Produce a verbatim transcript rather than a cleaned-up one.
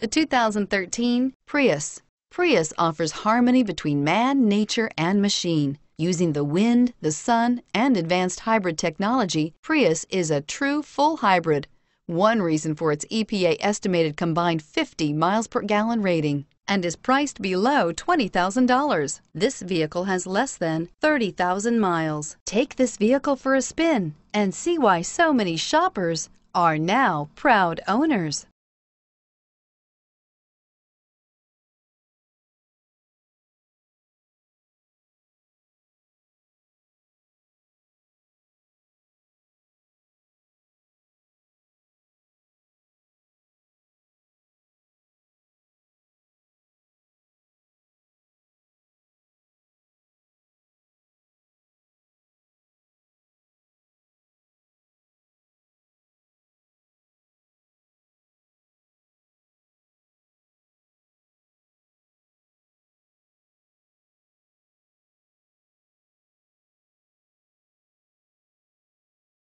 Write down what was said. The two thousand thirteen Prius. Prius offers harmony between man, nature, and machine. Using the wind, the sun, and advanced hybrid technology, Prius is a true full hybrid. One reason for its E P A estimated combined fifty miles per gallon rating, and is priced below twenty thousand dollars. This vehicle has less than thirty thousand miles. Take this vehicle for a spin and see why so many shoppers are now proud owners.